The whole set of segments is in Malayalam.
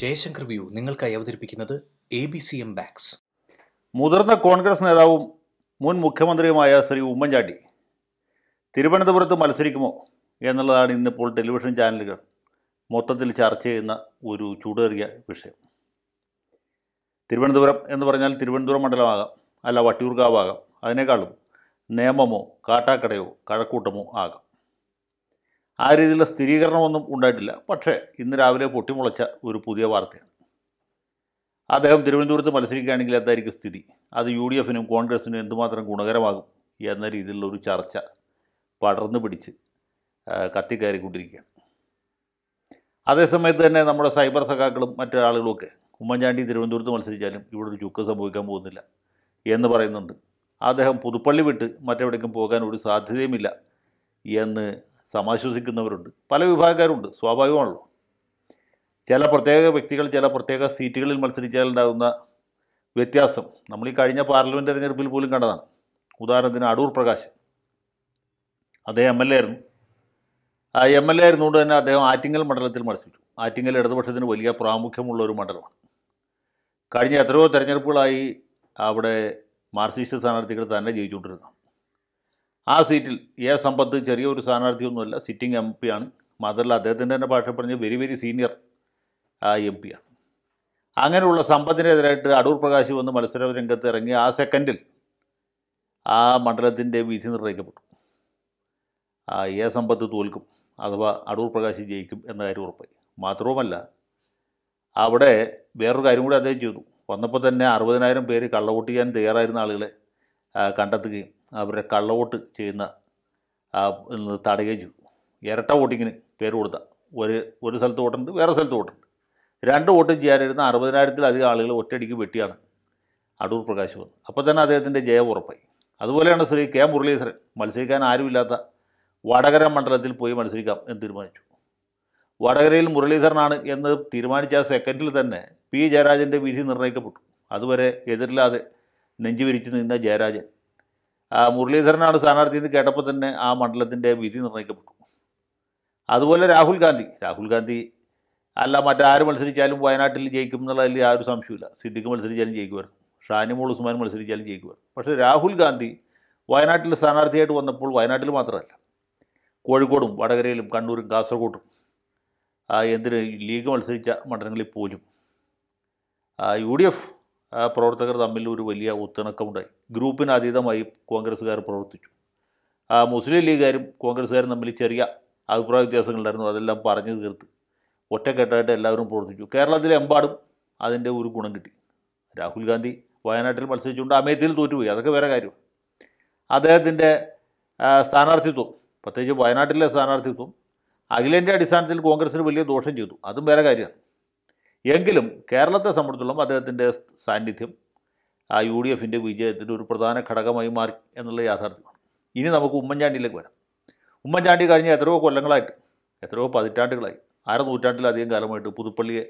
ജയശങ്കർ വ്യൂ നിങ്ങൾക്കായി അവതരിപ്പിക്കുന്നത് ABCM ബാക്സ്. മുതിർന്ന കോൺഗ്രസ് നേതാവും മുൻ മുഖ്യമന്ത്രിയുമായ ശ്രീ ഉമ്മൻചാണ്ടി തിരുവനന്തപുരത്ത് മത്സരിക്കുമോ എന്നുള്ളതാണ് ഇന്നിപ്പോൾ ടെലിവിഷൻ ചാനലുകൾ മൊത്തത്തിൽ ചർച്ച ചെയ്യുന്ന ഒരു ചൂടേറിയ വിഷയം. തിരുവനന്തപുരം എന്ന് പറഞ്ഞാൽ തിരുവനന്തപുരം മണ്ഡലമാകാം, അല്ല വട്ടിയൂർക്കാവാകാം, അതിനേക്കാളും നിയമമോ കാട്ടാക്കടയോ കഴക്കൂട്ടമോ ആകാം. ആ രീതിയിലുള്ള സ്ഥിരീകരണമൊന്നും ഉണ്ടായിട്ടില്ല. പക്ഷേ ഇന്ന് രാവിലെ പൊട്ടിമുളച്ച ഒരു പുതിയ വാർത്തയാണ്. അദ്ദേഹം തിരുവനന്തപുരത്ത് മത്സരിക്കുകയാണെങ്കിൽ എന്തായിരിക്കും സ്ഥിതി, അത് UDF-നും കോൺഗ്രസിനും എന്തുമാത്രം ഗുണകരമാകും എന്ന രീതിയിലുള്ള ഒരു ചർച്ച പടർന്നു പിടിച്ച് കത്തിക്കയറിക്കൊണ്ടിരിക്കുകയാണ്. അതേസമയത്ത് തന്നെ നമ്മുടെ സൈബർ സഖാക്കളും മറ്റൊരാളുകളുമൊക്കെ ഉമ്മൻചാണ്ടി തിരുവനന്തപുരത്ത് മത്സരിച്ചാലും ഇവിടെ ഒരു ചുക്ക് സംഭവിക്കാൻ പോകുന്നില്ല എന്ന് പറയുന്നുണ്ട്. അദ്ദേഹം പുതുപ്പള്ളി വിട്ട് മറ്റെവിടേക്കും പോകാൻ ഒരു സാധ്യതയുമില്ല എന്ന് സമാശ്വസിക്കുന്നവരുണ്ട്. പല വിഭാഗക്കാരുണ്ട്, സ്വാഭാവികമാണല്ലോ. ചില പ്രത്യേക വ്യക്തികൾ ചില പ്രത്യേക സീറ്റുകളിൽ മത്സരിച്ചാലുണ്ടാകുന്ന വ്യത്യാസം നമ്മൾ ഈ കഴിഞ്ഞ പാർലമെൻറ്റ് തെരഞ്ഞെടുപ്പിൽ പോലും കണ്ടതാണ്. ഉദാഹരണത്തിന് അടൂർ പ്രകാശ്, അദ്ദേഹം MLA ആയിരുന്നു. ആ MLA ആയിരുന്നുകൊണ്ട് തന്നെ അദ്ദേഹം ആറ്റിങ്ങൽ മണ്ഡലത്തിൽ മത്സരിച്ചു. ആറ്റിങ്ങൽ ഇടതുപക്ഷത്തിന് വലിയ പ്രാമുഖ്യമുള്ള ഒരു മണ്ഡലമാണ്. കഴിഞ്ഞ എത്രയോ തെരഞ്ഞെടുപ്പുകളായി അവിടെ മാർക്സിസ്റ്റ് സ്ഥാനാർത്ഥികൾ തന്നെ ജയിച്ചുകൊണ്ടിരുന്നു. ആ സീറ്റിൽ സമ്പത്ത് ചെറിയൊരു സ്ഥാനാർത്ഥിയൊന്നുമല്ല, സിറ്റിംഗ് MP ആണ്. മാത്രമല്ല അദ്ദേഹത്തിൻ്റെ തന്നെ ഭാഷ പറഞ്ഞ് വെരി സീനിയർ MP ആണ്. അങ്ങനെയുള്ള സമ്പത്തിനെതിരായിട്ട് അടൂർ പ്രകാശ് വന്ന് മത്സര രംഗത്ത് ഇറങ്ങി ആ സെക്കൻഡിൽ ആ മണ്ഡലത്തിൻ്റെ വിധി നിർണ്ണയിക്കപ്പെട്ടു. സമ്പത്ത് തോൽക്കും അഥവാ അടൂർ പ്രകാശ് ജയിക്കും എന്ന കാര്യം ഉറപ്പായി. മാത്രവുമല്ല അവിടെ വേറൊരു കാര്യം കൂടി അദ്ദേഹം ചെയ്തു. വന്നപ്പോൾ തന്നെ 60,000 പേര് കള്ളവോട്ട് ചെയ്യാൻ തയ്യാറായിരുന്ന ആളുകളെ കണ്ടെത്തുകയും അവരെ കള്ളവോട്ട് ചെയ്യുന്ന തടയുകയും ചെയ്തു. ഇരട്ട വോട്ടിങ്ങിന് പേര് കൊടുത്ത ഒരു സ്ഥലത്ത് വോട്ടുണ്ട്, വേറെ സ്ഥലത്ത് വോട്ടുണ്ട്. രണ്ട് വോട്ട് ചെയ്യാനിരുന്ന 60,000-ലധികം ആളുകൾ ഒറ്റയടിക്ക് വെട്ടിയാണ് അടൂർ പ്രകാശ് വന്നത്. അപ്പോൾ തന്നെ അദ്ദേഹത്തിൻ്റെ ജയം ഉറപ്പായി. അതുപോലെയാണ് ശ്രീ K. മുരളീധരൻ മത്സരിക്കാൻ ആരുമില്ലാത്ത വടകര മണ്ഡലത്തിൽ പോയി മത്സരിക്കാം എന്ന് തീരുമാനിച്ചു. വടകരയിൽ മുരളീധരനാണ് എന്ന് തീരുമാനിച്ച ആ സെക്കൻഡിൽ തന്നെ P. ജയരാജൻ്റെ വിധി നിർണ്ണയിക്കപ്പെട്ടു. അതുവരെ എതിരില്ലാതെ നെഞ്ചുവിരിച്ച് നിന്ന ജയരാജൻ മുരളീധരനാണ് സ്ഥാനാർത്ഥി എന്ന് കേട്ടപ്പോൾ തന്നെ ആ മണ്ഡലത്തിൻ്റെ വിധി നിർണ്ണയിക്കപ്പെട്ടു. അതുപോലെ രാഹുൽ ഗാന്ധി അല്ല മറ്റാര് മത്സരിച്ചാലും വയനാട്ടിൽ ജയിക്കും എന്നുള്ളതിൽ യാതൊരു സംശയമില്ല. സിദ്ദിഖ് മത്സരിച്ചാലും ജയിക്കുമായിരുന്നു, ഷാനിമോൾ ഉസ്മാൻ മത്സരിച്ചാലും ജയിക്കുമായിരുന്നു. പക്ഷേ രാഹുൽ ഗാന്ധി വയനാട്ടിൽ സ്ഥാനാർത്ഥിയായിട്ട് വന്നപ്പോൾ വയനാട്ടിൽ മാത്രമല്ല, കോഴിക്കോടും വടകരയിലും കണ്ണൂരും കാസർഗോഡും എന്തിന് ലീഗ് മത്സരിച്ച മണ്ഡലങ്ങളിൽ പോലും UDF പ്രവർത്തകർ തമ്മിൽ ഒരു വലിയ ഒത്തിണക്കമുണ്ടായി. ഗ്രൂപ്പിന് അതീതമായി കോൺഗ്രസ്സുകാർ പ്രവർത്തിച്ചു. മുസ്ലിം ലീഗുകാരും കോൺഗ്രസ്സുകാരും തമ്മിൽ ചെറിയ അഭിപ്രായ വ്യത്യാസങ്ങളുണ്ടായിരുന്നു. അതെല്ലാം പറഞ്ഞു തീർത്ത് ഒറ്റക്കെട്ടായിട്ട് എല്ലാവരും പ്രവർത്തിച്ചു. കേരളത്തിലെമ്പാടും അതിൻ്റെ ഒരു ഗുണം കിട്ടി. രാഹുൽ ഗാന്ധി വയനാട്ടിൽ മത്സരിച്ചുകൊണ്ട് അമേത്തിയിൽ തോറ്റുപോയി, അതൊക്കെ വേറെ കാര്യമാണ്. അദ്ദേഹത്തിൻ്റെ സ്ഥാനാർത്ഥിത്വം, പ്രത്യേകിച്ച് വയനാട്ടിലെ സ്ഥാനാർത്ഥിത്വം അഖിലേന്ത്യാ അടിസ്ഥാനത്തിൽ കോൺഗ്രസ്സിന് വലിയ ദോഷം ചെയ്തു, അതും വേറെ കാര്യമാണ്. എങ്കിലും കേരളത്തെ സംബന്ധിച്ചിടത്തോളം അദ്ദേഹത്തിൻ്റെ സാന്നിധ്യം ആ UDF-ൻ്റെ വിജയത്തിൻ്റെ ഒരു പ്രധാന ഘടകമായി മാറി എന്നുള്ള യാഥാർത്ഥ്യമാണ്. ഇനി നമുക്ക് ഉമ്മൻചാണ്ടിയിലേക്ക് വരാം. ഉമ്മൻചാണ്ടി കഴിഞ്ഞ എത്രയോ കൊല്ലങ്ങളായിട്ട്, എത്രയോ പതിറ്റാണ്ടുകളായി, 6 നൂറ്റാണ്ടിലധികം കാലമായിട്ട് പുതുപ്പള്ളിയെ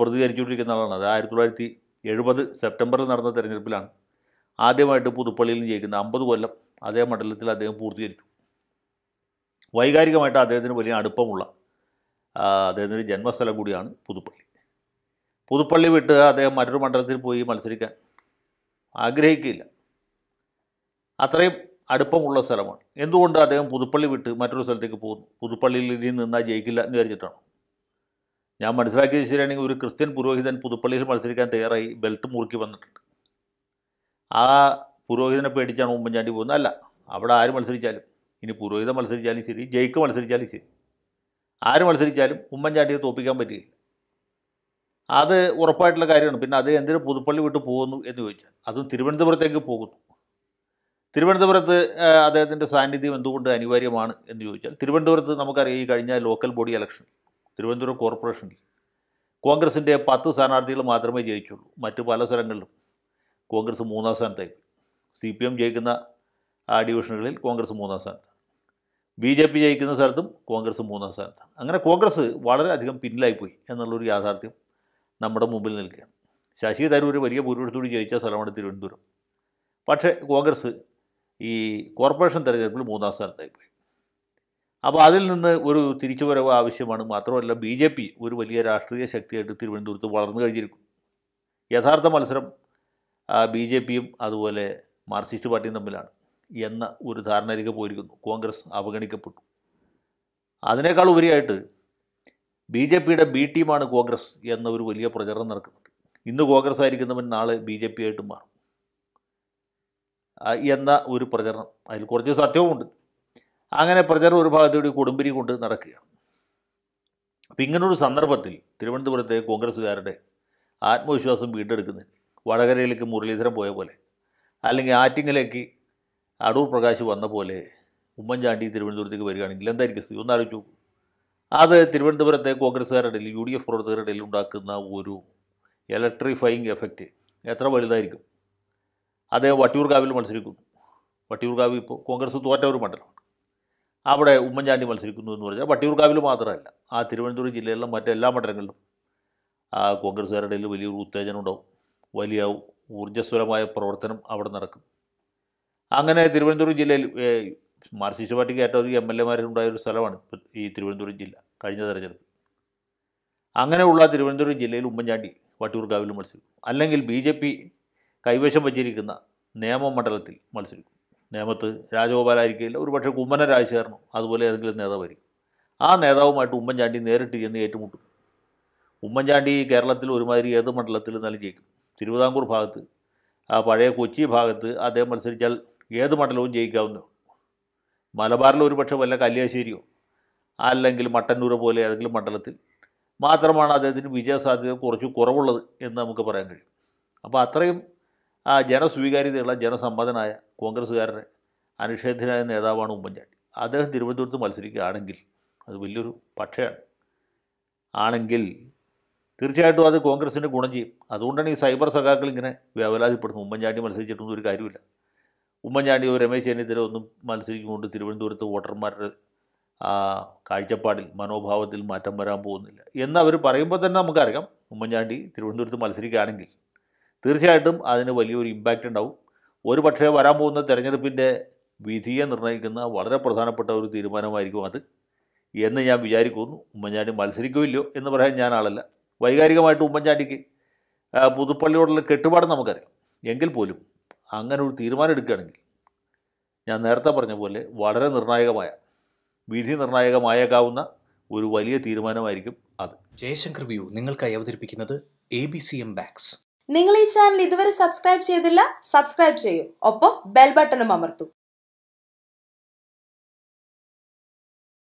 പ്രതികരിച്ചുകൊണ്ടിരിക്കുന്ന ആളാണ്. അത് 1970 സെപ്റ്റംബറിൽ നടന്ന തെരഞ്ഞെടുപ്പിലാണ് ആദ്യമായിട്ട് പുതുപ്പള്ളിയിൽ ജയിക്കുന്ന. 50 കൊല്ലം അതേ മണ്ഡലത്തിൽ അദ്ദേഹം പൂർത്തീകരിച്ചു. വൈകാരികമായിട്ട് അദ്ദേഹത്തിന് വലിയ അടുപ്പമുള്ള അദ്ദേഹത്തിൻ്റെ ജന്മസ്ഥലം കൂടിയാണ് പുതുപ്പള്ളി. പുതുപ്പള്ളി വിട്ട് അദ്ദേഹം മറ്റൊരു മണ്ഡലത്തിൽ പോയി മത്സരിക്കാൻ ആഗ്രഹിക്കുകയില്ല, അത്രയും അടുപ്പമുള്ള സ്ഥലമാണ്. എന്തുകൊണ്ട് അദ്ദേഹം പുതുപ്പള്ളി വിട്ട് മറ്റൊരു സ്ഥലത്തേക്ക് പോകുന്നു? പുതുപ്പള്ളിയിൽ നിന്നാൽ ജയിക്കില്ല എന്ന് വിചാരിച്ചിട്ടാണ്. ഞാൻ മനസ്സിലാക്കിയത് ശരിയാണെങ്കിൽ ഒരു ക്രിസ്ത്യൻ പുരോഹിതൻ പുതുപ്പള്ളിയിൽ മത്സരിക്കാൻ തയ്യാറായി ബെൽറ്റ് മുറുക്കി വന്നിട്ടുണ്ട്. ആ പുരോഹിതനെ പേടിച്ചാണ് ഉമ്മൻചാണ്ടി പോകുന്നത്? അല്ല, അവിടെ ആര് മത്സരിച്ചാലും, ഇനി പുരോഹിതം മത്സരിച്ചാലും ശരി, ജയിക്ക് മത്സരിച്ചാലും ശരി, ആര് മത്സരിച്ചാലും ഉമ്മൻചാണ്ടിയെ തോൽപ്പിക്കാൻ പറ്റുകയില്ല. അത് ഉറപ്പായിട്ടുള്ള കാര്യമാണ്. പിന്നെ അത് എന്തിനു പുതുപ്പള്ളി വിട്ട് പോകുന്നു എന്ന് ചോദിച്ചാൽ, അതും തിരുവനന്തപുരത്തേക്ക് പോകുന്നു. തിരുവനന്തപുരത്ത് അദ്ദേഹത്തിൻ്റെ സാന്നിധ്യം എന്തുകൊണ്ട് അനിവാര്യമാണ് എന്ന് ചോദിച്ചാൽ, തിരുവനന്തപുരത്ത് നമുക്കറിയാം, ഈ കഴിഞ്ഞ ലോക്കൽ ബോഡി ഇലക്ഷൻ തിരുവനന്തപുരം കോർപ്പറേഷനിൽ കോൺഗ്രസിൻ്റെ 10 സ്ഥാനാർത്ഥികൾ മാത്രമേ ജയിച്ചുള്ളൂ. മറ്റ് പല സ്ഥലങ്ങളിലും കോൺഗ്രസ് 3-ാം സ്ഥാനത്തായി. CPM ജയിക്കുന്ന ഡിവിഷനുകളിൽ കോൺഗ്രസ് 3-ാം സ്ഥാനത്ത്, BJP ജയിക്കുന്ന സ്ഥലത്തും കോൺഗ്രസ് 3-ാം സ്ഥാനത്താണ്. അങ്ങനെ കോൺഗ്രസ് വളരെയധികം പിന്നിലായിപ്പോയി എന്നുള്ളൊരു യാഥാർത്ഥ്യം നമ്മുടെ മുമ്പിൽ നിൽക്കുകയാണ്. ശശി തരൂർ വലിയ ഭൂരിപക്ഷത്തോട് ജയിച്ച സ്ഥലമാണ് തിരുവനന്തപുരം. പക്ഷേ കോൺഗ്രസ് ഈ കോർപ്പറേഷൻ തെരഞ്ഞെടുപ്പിൽ 3-ാം സ്ഥാനത്തായി പോയി. अब അതിൽ നിന്ന് ഒരു തിരിച്ചുവരവ് ആവശ്യമാണ്. മാത്രമല്ല ബിജെപി ഒരു വലിയ രാഷ്ട്രീയ ശക്തിയായിട്ട് തിരുവനന്തപുരത്ത് വളർന്നു കഴിഞ്ഞിരിക്കുന്നു. യഥാർത്ഥ മത്സരം ബിജെപിയും അതുപോലെ മാർക്സിസ്റ്റ് പാർട്ടിയും തമ്മിലാണ് എന്ന ഒരു ധാരണയിലേക്ക് പോയിരിക്കുന്നു. കോൺഗ്രസ് അവഗണിക്കപ്പെട്ടു. അതിനേക്കാൾ ഉപരിയായിട്ട് ബിജെപിയുടെ ബി ടീമാണ് കോൺഗ്രസ് എന്ന ഒരു വലിയ പ്രചരണം നടക്കുന്നുണ്ട്. ഇന്ന് കോൺഗ്രസ് ആയിരിക്കുന്നവൻ നാളെ ബിജെപി ആയിട്ട് മാറും എന്ന ഒരു പ്രചരണം, അതിൽ കുറച്ച് സത്യവുമുണ്ട്. അങ്ങനെ പ്രചരണം ഒരു ഭാഗത്തുകൂടി കൊടുമ്പിരി കൊണ്ട് നടക്കുകയാണ്. അപ്പം ഇങ്ങനൊരു സന്ദർഭത്തിൽ തിരുവനന്തപുരത്തെ കോൺഗ്രസ്സുകാരുടെ ആത്മവിശ്വാസം വീണ്ടെടുക്കുന്നതിന് വടകരയിലേക്ക് മുരളീധരൻ പോയ പോലെ, അല്ലെങ്കിൽ ആറ്റിങ്ങിലേക്ക് അടൂർ പ്രകാശ് വന്ന പോലെ ഉമ്മൻചാണ്ടി തിരുവനന്തപുരത്തേക്ക് വരികയാണെങ്കിൽ എന്തായിരിക്കും സ്ഥിതി? ഒന്നാലോചിച്ചു. അത് തിരുവനന്തപുരത്തെ കോൺഗ്രസ്സുകാരുടെ ഇടയിൽ, യു ഡി എഫ് പ്രവർത്തകരുടെ ഇടയിൽ ഉണ്ടാക്കുന്ന ഒരു ഇലക്ട്രിഫൈയിങ് എഫക്റ്റ് എത്ര വലുതായിരിക്കും. അദ്ദേഹം വട്ടിയൂർക്കാവിൽ മത്സരിക്കുന്നു. വട്ടിയൂർക്കാവ് ഇപ്പോൾ കോൺഗ്രസ് തോറ്റ ഒരു മണ്ഡലമാണ്. അവിടെ ഉമ്മൻചാണ്ടി മത്സരിക്കുന്നു എന്ന് പറഞ്ഞാൽ വട്ടിയൂർക്കാവിൽ മാത്രമല്ല, ആ തിരുവനന്തപുരം ജില്ലയിലുള്ള മറ്റെല്ലാ മണ്ഡലങ്ങളിലും ആ കോൺഗ്രസ്സുകാരുടെ ഇടയിൽ വലിയൊരു ഉത്തേജനം ഉണ്ടാവും. വലിയ ഊർജ്ജസ്വലമായ പ്രവർത്തനം അവിടെ നടക്കും. അങ്ങനെ തിരുവനന്തപുരം ജില്ലയിൽ മാർക്സിസ്റ്റ് പാർട്ടിക്ക് ഏറ്റവും അധികം എം.എൽ.എമാരുണ്ടായ ഒരു സ്ഥലമാണ് ഈ തിരുവനന്തപുരം ജില്ല കഴിഞ്ഞ തെരഞ്ഞെടുപ്പ്. അങ്ങനെയുള്ള തിരുവനന്തപുരം ജില്ലയിൽ ഉമ്മൻചാണ്ടി വട്ടിയൂർക്കാവിൽ മത്സരിക്കും, അല്ലെങ്കിൽ ബി ജെ പി കൈവശം വച്ചിരിക്കുന്ന നിയമമണ്ഡലത്തിൽ മത്സരിക്കും. നേമത്ത് രാജഗോപാലായിരിക്കില്ല, ഒരു പക്ഷേ കുമ്മനം രാജശേഖരനോ അതുപോലെ ഏതെങ്കിലും നേതാവായിരിക്കും. ആ നേതാവുമായിട്ട് ഉമ്മൻചാണ്ടി നേരിട്ട് ചെന്ന് ഏറ്റുമുട്ടും. ഉമ്മൻചാണ്ടി കേരളത്തിൽ ഒരുമാതിരി ഏത് മണ്ഡലത്തിൽ നിന്നാലും ജയിക്കും. തിരുവിതാംകൂർ ഭാഗത്ത്, ആ പഴയ കൊച്ചി ഭാഗത്ത് അദ്ദേഹം മത്സരിച്ചാൽ ഏത് മണ്ഡലവും ജയിക്കാവുന്നതാണ്. മലബാറിൽ ഒരു പക്ഷേ വല്ല കല്യാശ്ശേരിയോ അല്ലെങ്കിൽ മട്ടന്നൂരോ പോലെ ഏതെങ്കിലും മണ്ഡലത്തിൽ മാത്രമാണ് അദ്ദേഹത്തിന് വിജയസാധ്യത കുറച്ച് കുറവുള്ളത് എന്ന് നമുക്ക് പറയാൻ കഴിയും. അപ്പോൾ അത്രയും ആ ജനസ്വീകാര്യതയുള്ള ജനസമ്മതനായ കോൺഗ്രസ്സുകാരുടെ അനുഷേധനായ നേതാവാണ് ഉമ്മൻചാണ്ടി. അദ്ദേഹം തിരുവനന്തപുരത്ത് മത്സരിക്കുകയാണെങ്കിൽ അത് വലിയൊരു പക്ഷയാണ്. ആണെങ്കിൽ തീർച്ചയായിട്ടും അത് കോൺഗ്രസിന് ഗുണം ചെയ്യും. അതുകൊണ്ടാണ് ഈ സൈബർ സഖാക്കൾ ഇങ്ങനെ വേവലാതിപ്പെടുന്നത്. ഉമ്മൻചാണ്ടി മത്സരിച്ചിട്ടൊന്നും ഒരു കാര്യമില്ല. ഉമ്മൻചാണ്ടിയോ രമേശ് ചെന്നിത്തല ഒന്നും മത്സരിക്കുകൊണ്ട് തിരുവനന്തപുരത്ത് വോട്ടർമാരുടെ കാഴ്ചപ്പാടിൽ, മനോഭാവത്തിൽ മാറ്റം വരാൻ പോകുന്നില്ല എന്നവർ പറയുമ്പോൾ തന്നെ നമുക്കറിയാം ഉമ്മൻചാണ്ടി തിരുവനന്തപുരത്ത് മത്സരിക്കുകയാണെങ്കിൽ തീർച്ചയായിട്ടും അതിന് വലിയൊരു ഇമ്പാക്റ്റ് ഉണ്ടാവും. ഒരു പക്ഷേ വരാൻ പോകുന്ന തെരഞ്ഞെടുപ്പിൻ്റെ വിധിയെ നിർണ്ണയിക്കുന്ന വളരെ പ്രധാനപ്പെട്ട ഒരു തീരുമാനമായിരിക്കും അത് എന്ന് ഞാൻ വിചാരിക്കുന്നു. ഉമ്മൻചാണ്ടി മത്സരിക്കുമില്ലോ എന്ന് പറയാൻ ഞാൻ ആളല്ല. വൈകാരികമായിട്ട് ഉമ്മൻചാണ്ടിക്ക് പുതുപ്പള്ളിയോടുള്ള കെട്ടുപാട് നമുക്കറിയാം. എങ്കിൽ പോലും അങ്ങനെ ഒരു തീരുമാനം എടുക്കുകയാണെങ്കിൽ ഞാൻ നേരത്തെ പറഞ്ഞ പോലെ വളരെ നിർണായകമായ, വിധി നിർണായകമായേക്കാവുന്ന ഒരു വലിയ തീരുമാനമായിരിക്കും അത്. ജയശങ്കർ വ്യൂ നിങ്ങൾക്കായി അവതരിപ്പിക്കുന്നത് ABCM ബാക്സ്. നിങ്ങൾ ഈ ചാനൽ ഇതുവരെ സബ്സ്ക്രൈബ് ചെയ്തില്ല? സബ്സ്ക്രൈബ് ചെയ്യൂ, ഒപ്പം ബെൽ ബട്ടണും അമർത്തൂ.